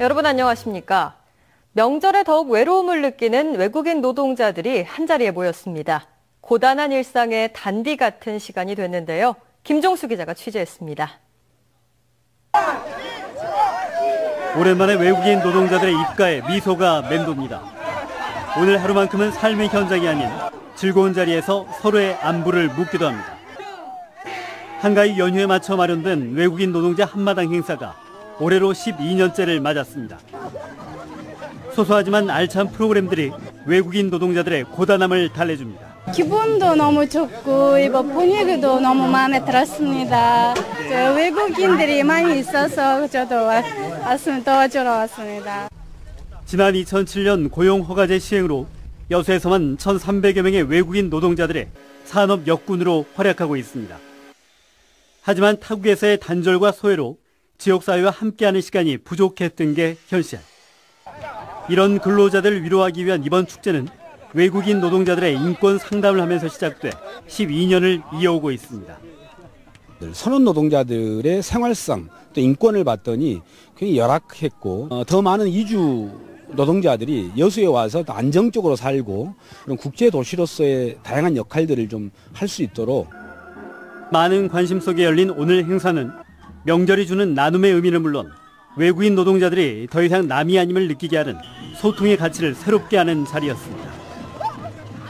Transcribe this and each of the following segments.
여러분 안녕하십니까? 명절에 더욱 외로움을 느끼는 외국인 노동자들이 한자리에 모였습니다. 고단한 일상의 단비 같은 시간이 됐는데요. 김종수 기자가 취재했습니다. 오랜만에 외국인 노동자들의 입가에 미소가 맴돕니다. 오늘 하루만큼은 삶의 현장이 아닌 즐거운 자리에서 서로의 안부를 묻기도 합니다. 한가위 연휴에 맞춰 마련된 외국인 노동자 한마당 행사가 올해로 12년째를 맞았습니다. 소소하지만 알찬 프로그램들이 외국인 노동자들의 고단함을 달래줍니다. 기분도 너무 좋고 이번 분위기도 너무 마음에 들었습니다. 외국인들이 많이 있어서 저도 도와주러 왔습니다. 지난 2007년 고용허가제 시행으로 여수에서만 1,300여 명의 외국인 노동자들의 산업 역군으로 활약하고 있습니다. 하지만 타국에서의 단절과 소외로 지역사회와 함께하는 시간이 부족했던 게 현실. 이런 근로자들을 위로하기 위한 이번 축제는 외국인 노동자들의 인권 상담을 하면서 시작돼 12년을 이어오고 있습니다. 선원 노동자들의 생활상 또 인권을 봤더니 굉장히 열악했고 더 많은 이주 노동자들이 여수에 와서 안정적으로 살고 그런 국제도시로서의 다양한 역할들을 좀 할 수 있도록. 많은 관심 속에 열린 오늘 행사는 명절이 주는 나눔의 의미는 물론 외국인 노동자들이 더 이상 남이 아님을 느끼게 하는 소통의 가치를 새롭게 하는 자리였습니다.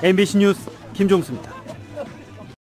MBC 뉴스 김종수입니다.